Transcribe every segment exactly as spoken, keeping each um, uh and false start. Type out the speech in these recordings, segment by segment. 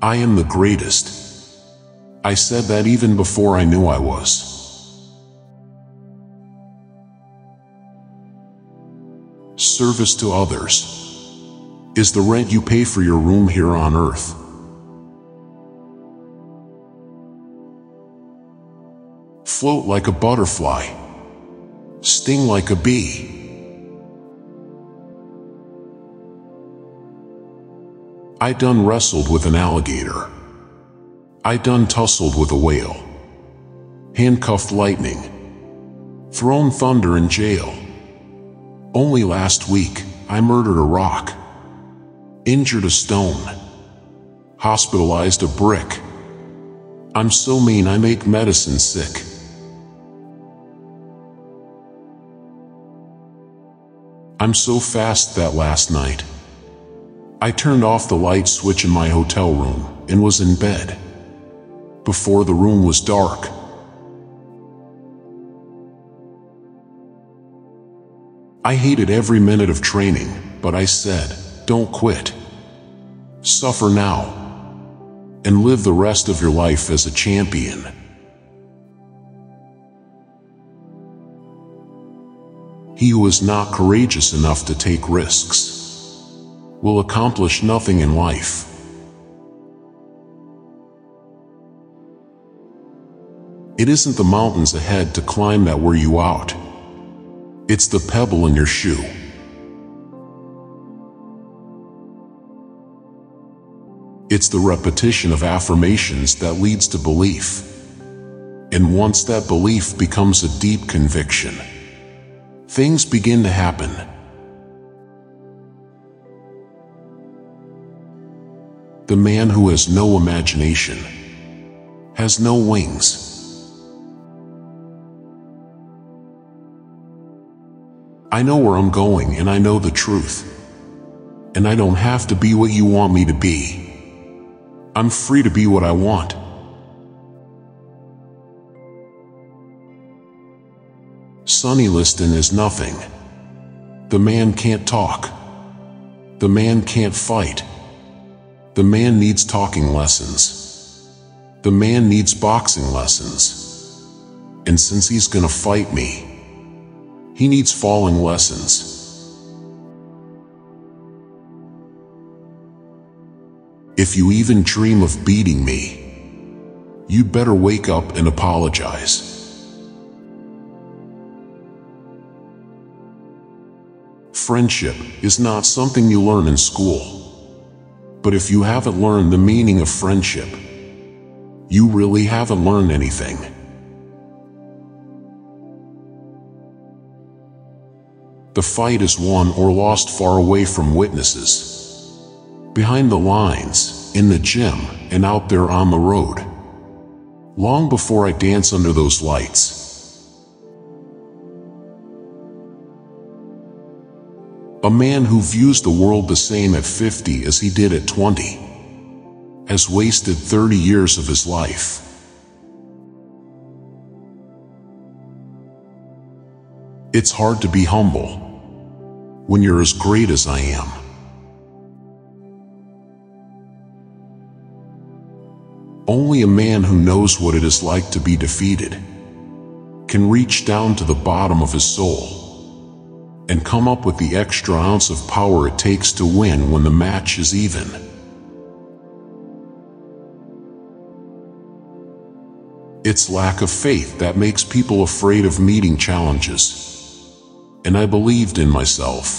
I am the greatest. I said that even before I knew I was. Service to others is the rent you pay for your room here on earth. Float like a butterfly, sting like a bee. I done wrestled with an alligator. I done tussled with a whale. Handcuffed lightning, thrown thunder in jail. Only last week, I murdered a rock, injured a stone, hospitalized a brick. I'm so mean I make medicine sick. I'm so fast that last night, I turned off the light switch in my hotel room and was in bed before the room was dark. I hated every minute of training, but I said, don't quit. Suffer now, and live the rest of your life as a champion. He who is not courageous enough to take risks will accomplish nothing in life. It isn't the mountains ahead to climb that wear you out. It's the pebble in your shoe. It's the repetition of affirmations that leads to belief. And once that belief becomes a deep conviction, things begin to happen. The man who has no imagination has no wings. I know where I'm going and I know the truth. And I don't have to be what you want me to be. I'm free to be what I want. Sonny Liston is nothing. The man can't talk. The man can't fight. The man needs talking lessons. The man needs boxing lessons. And since he's gonna fight me, he needs falling lessons. If you even dream of beating me, you'd better wake up and apologize. Friendship is not something you learn in school. But if you haven't learned the meaning of friendship, you really haven't learned anything. The fight is won or lost far away from witnesses, behind the lines, in the gym, and out there on the road, long before I dance under those lights. A man who views the world the same at fifty as he did at twenty has wasted thirty years of his life. It's hard to be humble when you're as great as I am. Only a man who knows what it is like to be defeated can reach down to the bottom of his soul and come up with the extra ounce of power it takes to win when the match is even. It's lack of faith that makes people afraid of meeting challenges. And I believed in myself.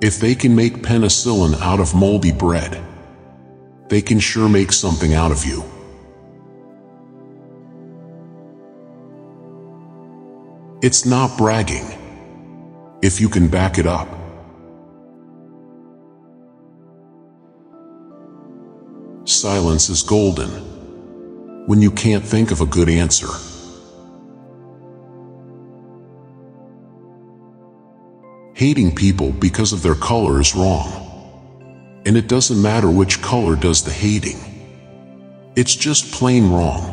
If they can make penicillin out of moldy bread, they can sure make something out of you. It's not bragging, if you can back it up. Silence is golden when you can't think of a good answer. Hating people because of their color is wrong. And it doesn't matter which color does the hating. It's just plain wrong.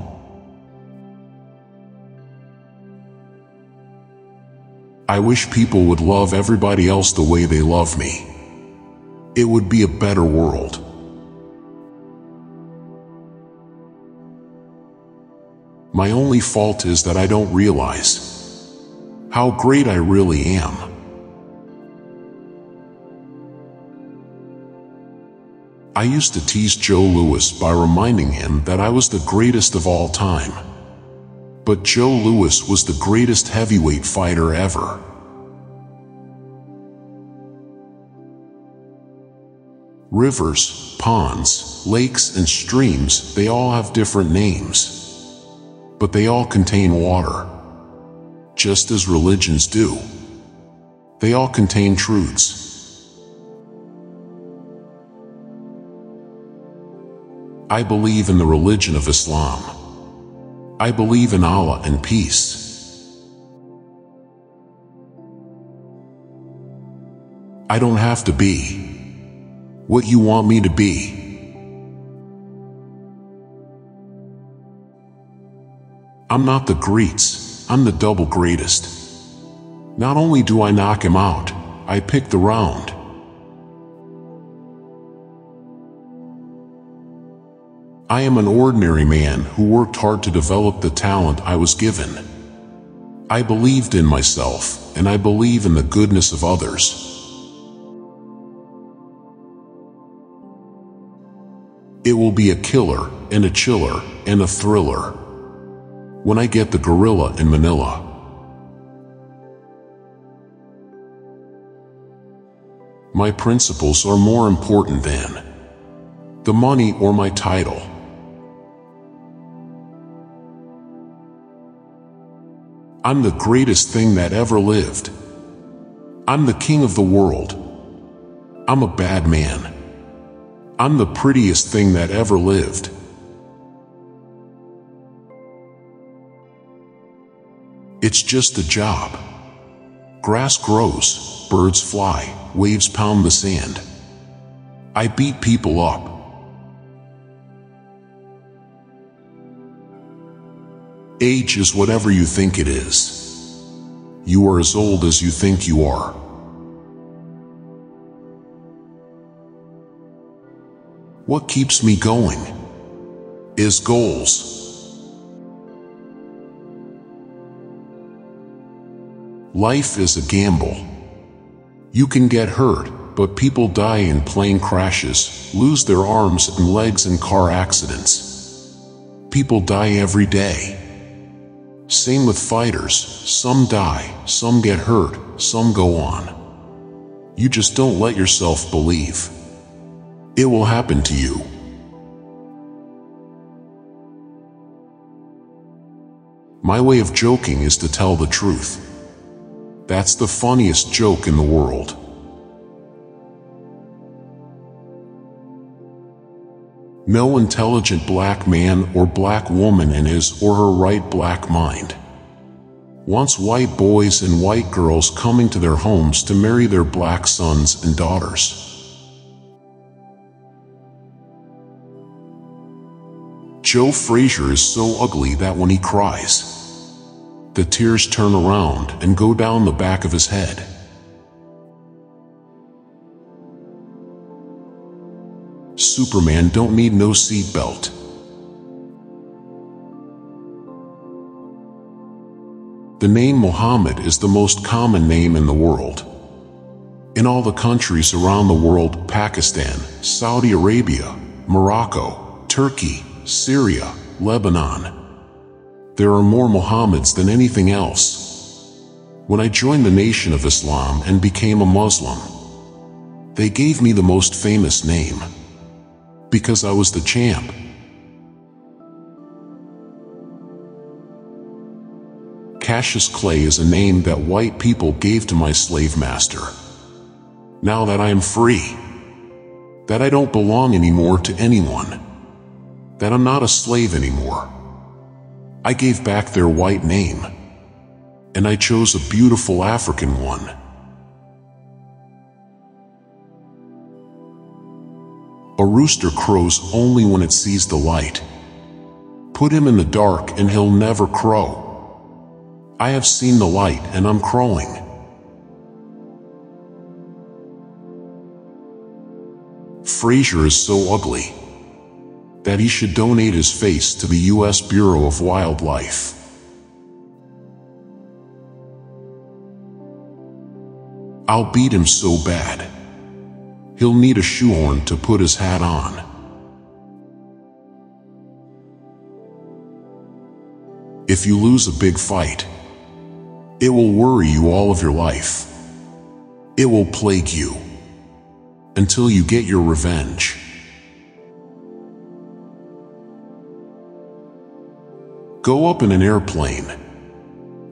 I wish people would love everybody else the way they love me. it would be a better world. My only fault is that I don't realize how great I really am. I used to tease Joe Louis by reminding him that I was the greatest of all time. But Joe Louis was the greatest heavyweight fighter ever. Rivers, ponds, lakes, and streams, they all have different names. But they all contain water. Just as religions do. They all contain truths. I believe in the religion of Islam. I believe in Allah and peace. I don't have to be what you want me to be. I'm not the greats. I'm the double greatest. Not only do I knock him out, I pick the round. I am an ordinary man who worked hard to develop the talent I was given. I believed in myself, and I believe in the goodness of others. It will be a killer, and a chiller, and a thriller. When I get the gorilla in Manila. My principles are more important than the money or my title. I'm the greatest thing that ever lived. I'm the king of the world. I'm a bad man. I'm the prettiest thing that ever lived. It's just a job. Grass grows, birds fly, waves pound the sand. I beat people up. Age is whatever you think it is. You are as old as you think you are. What keeps me going is goals. Life is a gamble. You can get hurt, but people die in plane crashes, lose their arms and legs in car accidents. People die every day. Same with fighters. Some die, some get hurt, some go on. You just don't let yourself believe. It will happen to you. My way of joking is to tell the truth. That's the funniest joke in the world. No intelligent black man or black woman in his or her right black mind wants white boys and white girls coming to their homes to marry their black sons and daughters. Joe Frazier is so ugly that when he cries, the tears turn around and go down the back of his head. Superman don't need no seatbelt. The name Muhammad is the most common name in the world. In all the countries around the world, Pakistan, Saudi Arabia, Morocco, Turkey, Syria, Lebanon, there are more Muhammads than anything else. When I joined the Nation of Islam and became a Muslim, they gave me the most famous name because I was the champ. Cassius Clay is a name that white people gave to my slave master. Now that I am free, that I don't belong anymore to anyone, that I'm not a slave anymore, I gave back their white name, and I chose a beautiful African one. A rooster crows only when it sees the light. Put him in the dark and he'll never crow. I have seen the light and I'm crowing. Frazier is so ugly that he should donate his face to the U S Bureau of Wildlife. I'll beat him so bad, he'll need a shoehorn to put his hat on. If you lose a big fight, it will worry you all of your life. It will plague you until you get your revenge. Go up in an airplane,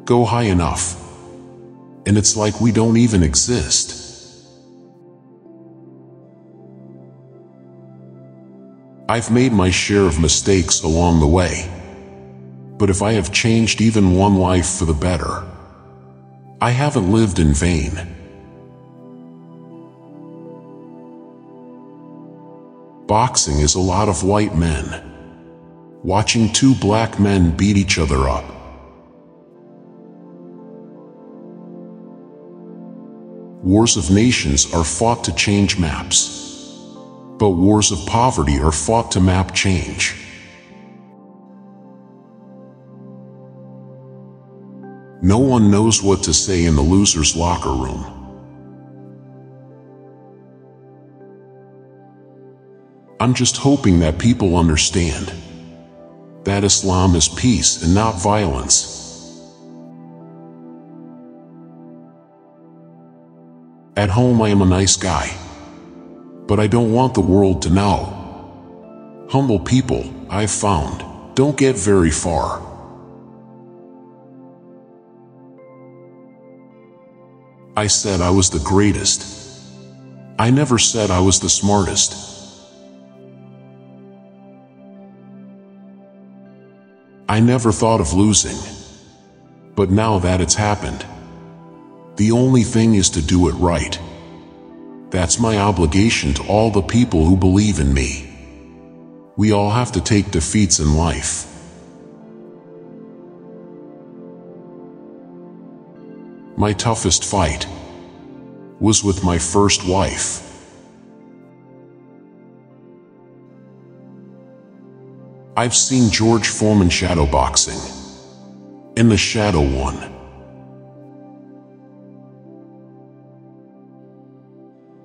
go high enough, and it's like we don't even exist. I've made my share of mistakes along the way, but if I have changed even one life for the better, I haven't lived in vain. Boxing is a lot of white men watching two black men beat each other up. Wars of nations are fought to change maps, but wars of poverty are fought to map change. No one knows what to say in the loser's locker room. I'm just hoping that people understand that Islam is peace and not violence. At home I am a nice guy, but I don't want the world to know. Humble people, I've found, don't get very far. I said I was the greatest. I never said I was the smartest. I never thought of losing, but now that it's happened, the only thing is to do it right. That's my obligation to all the people who believe in me. We all have to take defeats in life. My toughest fight was with my first wife. I've seen George Foreman shadowboxing, and the shadow won.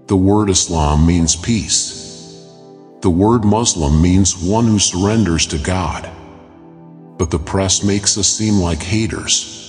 The word Islam means peace. The word Muslim means one who surrenders to God. But the press makes us seem like haters.